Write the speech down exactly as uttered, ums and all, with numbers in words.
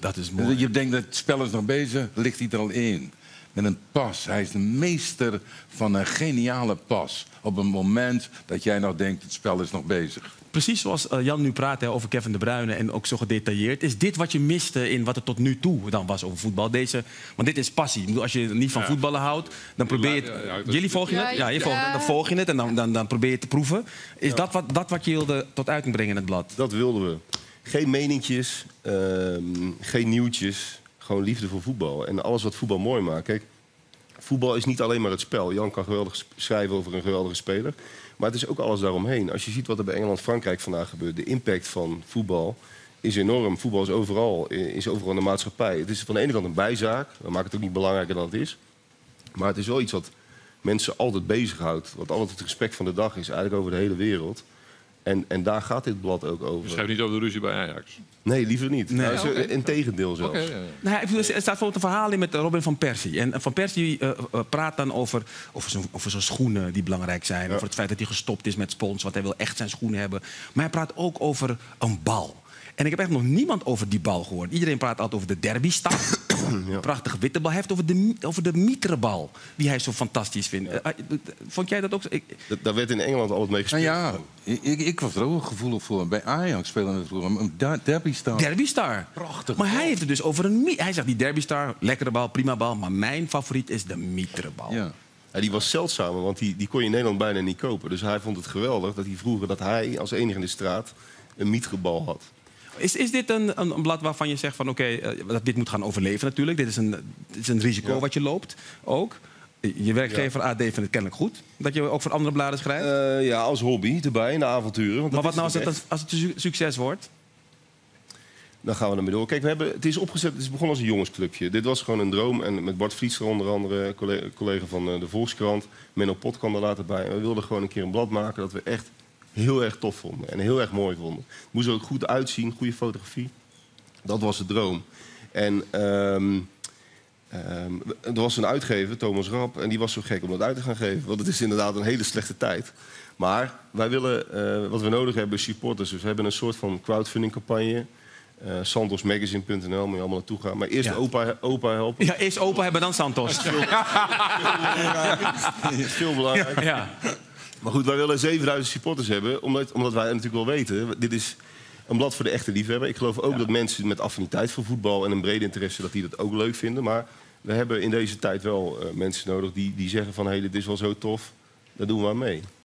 Dat is mooi. Je denkt dat het spel is nog bezig, ligt hij er al in. Met een pas. Hij is de meester van een geniale pas. Op een moment dat jij nou denkt, het spel is nog bezig. Precies zoals Jan nu praat hè, over Kevin de Bruyne en ook zo gedetailleerd. Is dit wat je miste in wat er tot nu toe dan was over voetbal? Deze, want dit is passie. Ik bedoel, als je niet van ja. voetballen houdt, dan probeer je het... Ja, ja, jullie volgen ja, het? Ja, je volgt, dan volg je het en dan, dan, dan probeer je het te proeven. Is ja. dat, wat, dat wat je wilde tot uiting brengen in het blad? Dat wilden we. Geen meninkjes, uh, geen nieuwtjes. Gewoon liefde voor voetbal. En alles wat voetbal mooi maakt. Kijk, voetbal is niet alleen maar het spel. Jan kan geweldig schrijven over een geweldige speler. Maar het is ook alles daaromheen. Als je ziet wat er bij Engeland-Frankrijk vandaag gebeurt. De impact van voetbal is enorm. Voetbal is overal, is overal in de maatschappij. Het is van de ene kant een bijzaak. Dat maakt het ook niet belangrijker dan het is. Maar het is wel iets wat mensen altijd bezighoudt. Wat altijd het gesprek van de dag is. Eigenlijk over de hele wereld. En, en daar gaat dit blad ook over. Je schrijft niet over de ruzie bij Ajax? Nee, liever niet. Nee. Nou, okay. Integendeel zelfs. Okay, ja, ja. Nou, er staat bijvoorbeeld een verhaal in met Robin van Persie. En Van Persie uh, praat dan over, over zijn, over zijn schoenen die belangrijk zijn. Ja. Over het feit dat hij gestopt is met spons. Want hij wil echt zijn schoenen hebben. Maar hij praat ook over een bal. En ik heb echt nog niemand over die bal gehoord. Iedereen praat altijd over de Derbystar. Ja. Prachtige witte bal. Hij heeft over de, over de Mitre bal, die hij zo fantastisch vindt. Ja. Vond jij dat ook? Ik... Dat, daar werd in Engeland altijd mee gespeeld. Nou ja, ik, ik was er ook gevoelig voor. Bij Ajax spelen we vroeger. Een Derbystar. Derbystar. Prachtig. Maar hij heeft het dus over een Mitre. Hij zegt die Derbystar, lekkere bal, prima bal. Maar mijn favoriet is de Mitre bal. Ja. Ja, die was zeldzaam, want die, die kon je in Nederland bijna niet kopen. Dus hij vond het geweldig dat hij vroeger dat hij als enige in de straat een Mitre bal had. Is, is dit een, een, een blad waarvan je zegt van oké, okay, uh, dit moet gaan overleven natuurlijk. Dit is een, dit is een risico ja. wat je loopt ook. Je werkgever ja. A D vindt het kennelijk goed. Dat je ook voor andere bladen schrijft? Uh, ja, als hobby erbij, in de avonturen. Want maar wat nou als het, als het een succes wordt? Dan gaan we ermee door. Kijk, we hebben, het is opgezet, het is begonnen als een jongensclubje. Dit was gewoon een droom. En met Bart Vlietster onder andere, collega, collega van de Volkskrant. Menno Pot kwam er later bij. En we wilden gewoon een keer een blad maken dat we echt... heel erg tof vonden en heel erg mooi vonden. Moest er ook goed uitzien, goede fotografie. Dat was de droom. En um, um, er was een uitgever, Thomas Rapp, en die was zo gek om dat uit te gaan geven. Want het is inderdaad een hele slechte tijd. Maar wij willen, uh, wat we nodig hebben, supporters. Dus we hebben een soort van crowdfundingcampagne. Uh, Santos magazine punt n l, moet je allemaal naartoe gaan. Maar eerst ja. opa, opa helpen. Ja, eerst opa hebben, dan Santos. Veel, veel belangrijker. Ja. Ja. Maar goed, wij willen zevenduizend supporters hebben, omdat, omdat wij natuurlijk wel weten... dit is een blad voor de echte liefhebber. Ik geloof ook ja. dat mensen met affiniteit voor voetbal en een brede interesse... dat die dat ook leuk vinden. Maar we hebben in deze tijd wel uh, mensen nodig die, die zeggen van... hé, hey, dit is wel zo tof, daar doen we aan mee.